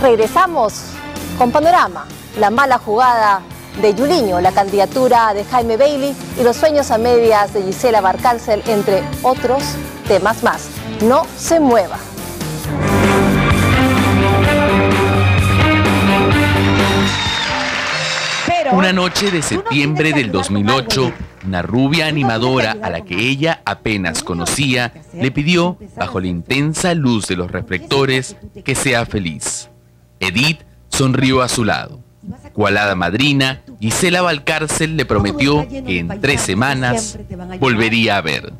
Regresamos con Panorama, la mala jugada de Juliño, la candidatura de Jaime Bailey y los sueños a medias de Gisela Valcárcel, entre otros temas más. No se mueva. Una noche de septiembre del 2008, una rubia animadora a la que ella apenas conocía le pidió, bajo la intensa luz de los reflectores, que sea feliz. Edith sonrió a su lado. Cual hada madrina, Gisela Valcárcel le prometió que en 3 semanas volvería a ver.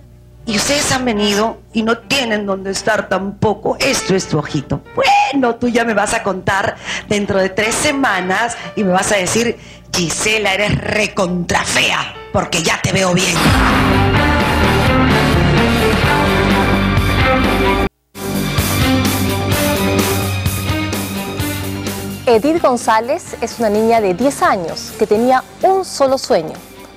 Y ustedes han venido y no tienen dónde estar tampoco. Esto es tu ojito. Bueno, tú ya me vas a contar dentro de 3 semanas y me vas a decir: Gisela, eres recontrafea, porque ya te veo bien. Edith González es una niña de 10 años que tenía un solo sueño: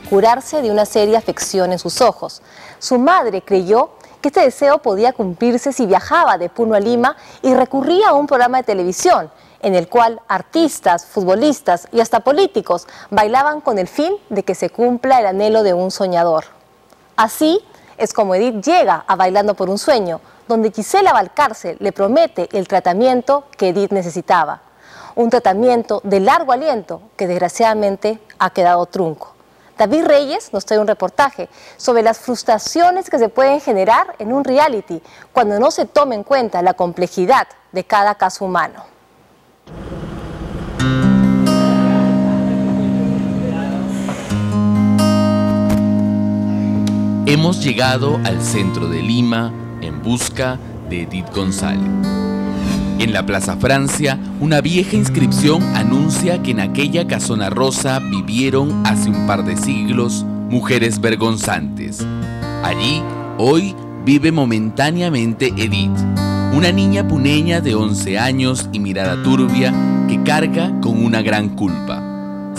curarse de una seria afección en sus ojos. Su madre creyó que este deseo podía cumplirse si viajaba de Puno a Lima y recurría a un programa de televisión en el cual artistas, futbolistas y hasta políticos bailaban con el fin de que se cumpla el anhelo de un soñador. Así es como Edith llega a Bailando por un Sueño, donde Gisela Valcárcel le promete el tratamiento que Edith necesitaba. Un tratamiento de largo aliento que desgraciadamente ha quedado trunco. David Reyes nos trae un reportaje sobre las frustraciones que se pueden generar en un reality cuando no se toma en cuenta la complejidad de cada caso humano. Hemos llegado al centro de Lima en busca de Edith González. En la Plaza Francia, una vieja inscripción anuncia que en aquella casona rosa vivieron hace un par de siglos mujeres vergonzantes. Allí, hoy, vive momentáneamente Edith, una niña puneña de 11 años y mirada turbia que carga con una gran culpa.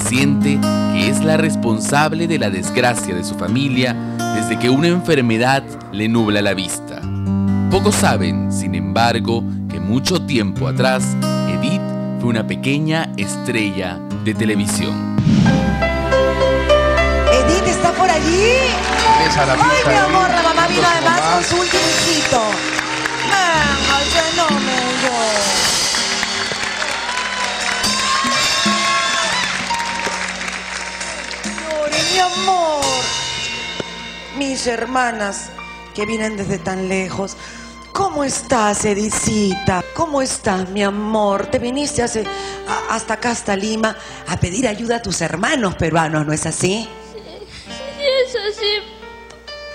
Siente que es la responsable de la desgracia de su familia desde que una enfermedad le nubla la vista. Pocos saben, sin embargo, mucho tiempo atrás, Edith fue una pequeña estrella de televisión. Edith está por allí. Ay, mi amor, la mamá vino además con su último hijito. Mamá, ya no me lloro. Llore, mi amor. Mis hermanas que vienen desde tan lejos. ¿Cómo estás, Edicita? ¿Cómo estás, mi amor? Te viniste hasta acá, hasta Lima, a pedir ayuda a tus hermanos peruanos, ¿no es así? Sí, es así.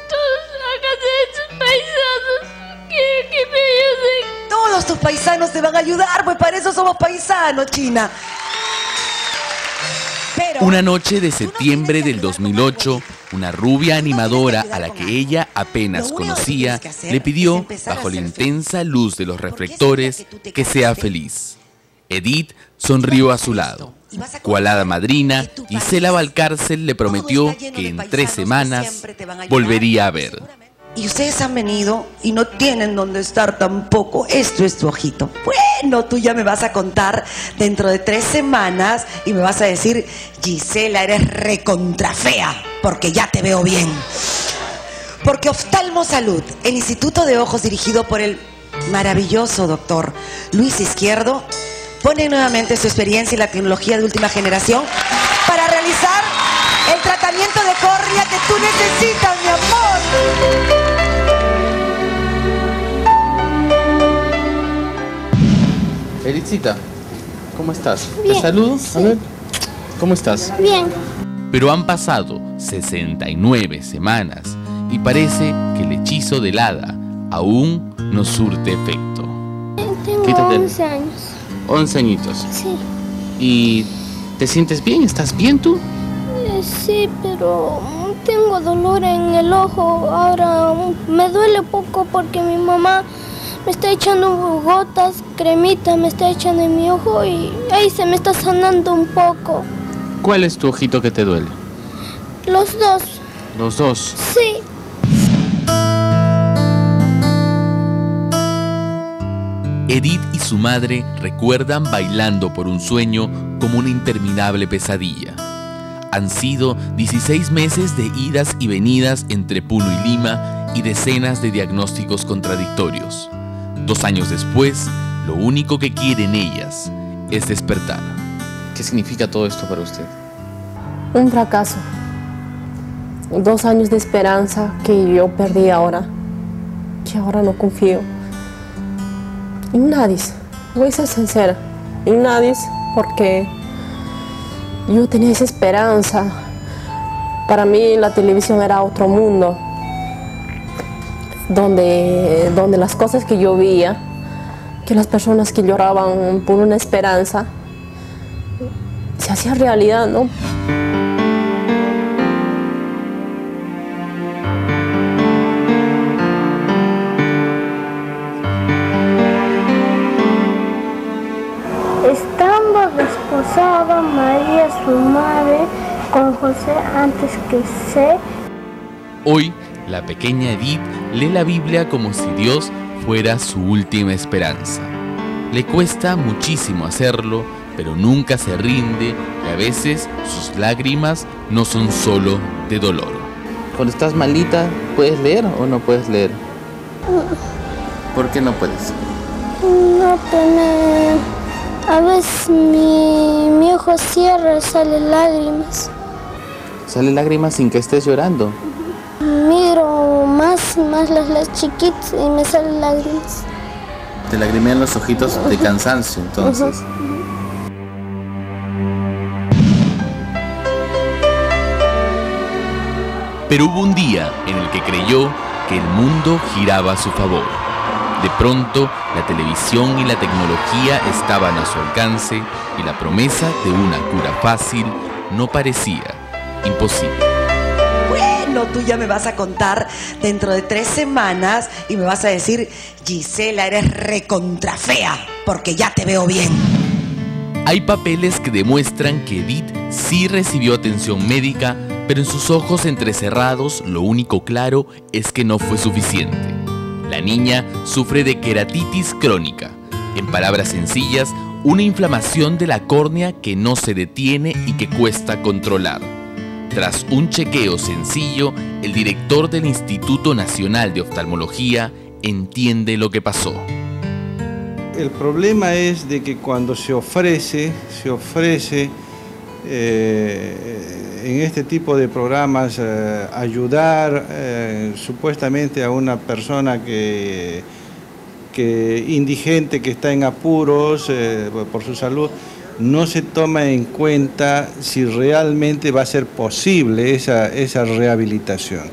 Todos acá de estos paisanos que me ayuden. Todos tus paisanos te van a ayudar, pues para eso somos paisanos, China. Una noche de septiembre del 2008, una rubia animadora a la que ella apenas conocía le pidió, bajo la intensa luz de los reflectores, que sea feliz. Edith sonrió a su lado. Cual hada madrina, Gisela Valcárcel le prometió que en 3 semanas volvería a ver. Y ustedes han venido y no tienen dónde estar tampoco. Esto es tu ojito. Bueno, tú ya me vas a contar dentro de 3 semanas y me vas a decir: Gisela, eres recontrafea, porque ya te veo bien. Porque Oftalmosalud, el Instituto de Ojos dirigido por el maravilloso doctor Luis Izquierdo, pone nuevamente su experiencia y la tecnología de última generación para realizar el tratamiento de córnea que tú necesitas, mi amor. Edithcita, ¿cómo estás? Bien. Te saludo. Sí. A ver, ¿cómo estás? Bien. Pero han pasado 69 semanas y parece que el hechizo del hada aún no surte efecto. Tengo 11 años. 11 añitos. Sí. ¿Y te sientes bien? ¿Estás bien tú? Sí, pero tengo dolor en el ojo. Ahora me duele poco porque mi mamá me está echando gotas, cremita, me está echando en mi ojo y ahí se me está sanando un poco. ¿Cuál es tu ojito que te duele? Los dos. ¿Los dos? Sí. Edith y su madre recuerdan Bailando por un Sueño como una interminable pesadilla. Han sido 16 meses de idas y venidas entre Puno y Lima y decenas de diagnósticos contradictorios. 2 años después, lo único que quieren ellas es despertar. ¿Qué significa todo esto para usted? Un fracaso. 2 años de esperanza que yo perdí ahora, que ahora no confío en nadie. Voy a ser sincera, en nadie, porque yo tenía esa esperanza. Para mí la televisión era otro mundo, donde las cosas que yo veía, que las personas que lloraban por una esperanza, se hacía realidad, ¿no? Estaba desposada María, su madre, con José antes que se... Hoy, la pequeña Edith lee la Biblia como si Dios fuera su última esperanza. Le cuesta muchísimo hacerlo, pero nunca se rinde, y a veces sus lágrimas no son solo de dolor. Cuando estás malita, ¿puedes leer o no puedes leer? ¿Por qué no puedes? No puedo. A veces mi ojo cierra y salen lágrimas. ¿Salen lágrimas sin que estés llorando? Miro más las chiquitas y me salen lágrimas. Te lagrimean los ojitos de cansancio, entonces. Pero hubo un día en el que creyó que el mundo giraba a su favor. De pronto, la televisión y la tecnología estaban a su alcance y la promesa de una cura fácil no parecía imposible. Bueno, tú ya me vas a contar dentro de 3 semanas y me vas a decir, Gisela, eres recontrafea porque ya te veo bien. Hay papeles que demuestran que Edith sí recibió atención médica, pero en sus ojos entrecerrados lo único claro es que no fue suficiente. La niña sufre de queratitis crónica, en palabras sencillas, una inflamación de la córnea que no se detiene y que cuesta controlar. Tras un chequeo sencillo, el director del Instituto Nacional de Oftalmología entiende lo que pasó. El problema es de que cuando se ofrece en este tipo de programas, ayudar supuestamente a una persona que indigente, que está en apuros por su salud, no se toma en cuenta si realmente va a ser posible esa rehabilitación.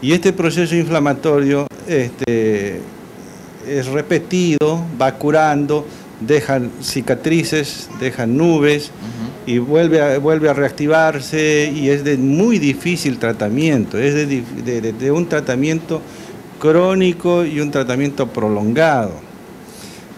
Y este proceso inflamatorio es repetido, va curando, dejan cicatrices, dejan nubes, y vuelve a reactivarse, y es de muy difícil tratamiento, es de un tratamiento crónico y un tratamiento prolongado.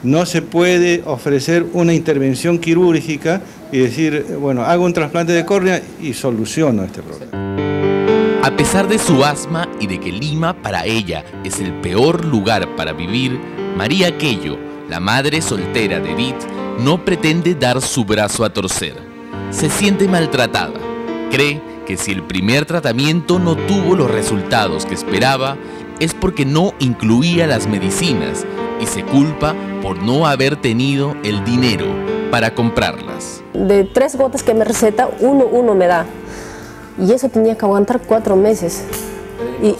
No se puede ofrecer una intervención quirúrgica y decir, bueno, hago un trasplante de córnea y soluciono este problema. A pesar de su asma y de que Lima para ella es el peor lugar para vivir, María Quello, la madre soltera de Edith, no pretende dar su brazo a torcer. Se siente maltratada. Cree que si el primer tratamiento no tuvo los resultados que esperaba, es porque no incluía las medicinas, y se culpa por no haber tenido el dinero para comprarlas. De 3 gotas que me receta, uno me da. Y eso tenía que aguantar 4 meses. Y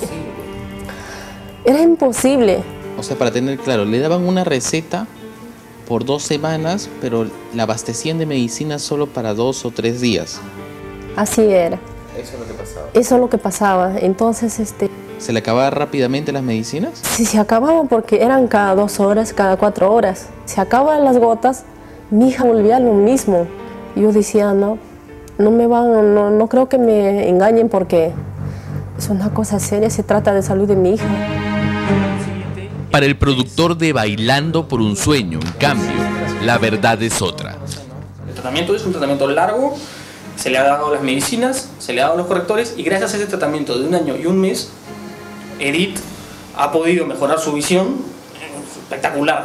era imposible. O sea, para tener claro, le daban una receta por 2 semanas, pero la abastecían de medicina solo para 2 o 3 días. Así era. Eso es lo que pasaba. Eso es lo que pasaba. Entonces, ¿se le acababan rápidamente las medicinas? Sí, se acababan porque eran cada 2 horas, cada 4 horas. Se acaban las gotas, mi hija volvía lo mismo. Yo decía, no creo que me engañen porque es una cosa seria, se trata de salud de mi hija. Para el productor de Bailando por un Sueño, en cambio, la verdad es otra. El tratamiento es un tratamiento largo, se le han dado las medicinas, se le han dado los correctores, y gracias a ese tratamiento de 1 año y 1 mes, Edith ha podido mejorar su visión espectacular.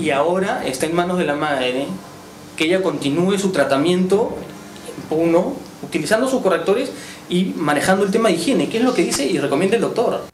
y ahora está en manos de la madre que ella continúe su tratamiento en Puno, utilizando sus correctores y manejando el tema de higiene, que es lo que dice y recomienda el doctor.